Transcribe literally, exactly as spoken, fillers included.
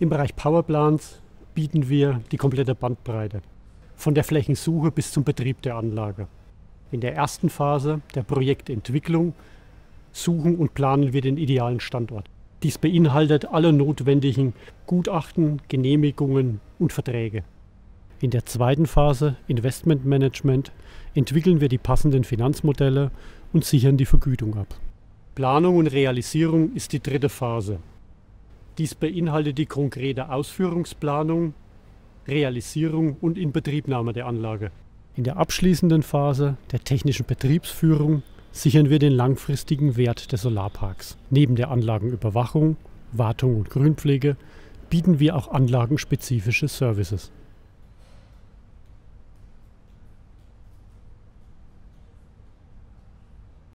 Im Bereich Powerplants bieten wir die komplette Bandbreite, von der Flächensuche bis zum Betrieb der Anlage. In der ersten Phase der Projektentwicklung suchen und planen wir den idealen Standort. Dies beinhaltet alle notwendigen Gutachten, Genehmigungen und Verträge. In der zweiten Phase Investmentmanagement entwickeln wir die passenden Finanzmodelle und sichern die Vergütung ab. Planung und Realisierung ist die dritte Phase. Dies beinhaltet die konkrete Ausführungsplanung, Realisierung und Inbetriebnahme der Anlage. In der abschließenden Phase der technischen Betriebsführung sichern wir den langfristigen Wert des Solarparks. Neben der Anlagenüberwachung, Wartung und Grünpflege bieten wir auch anlagenspezifische Services.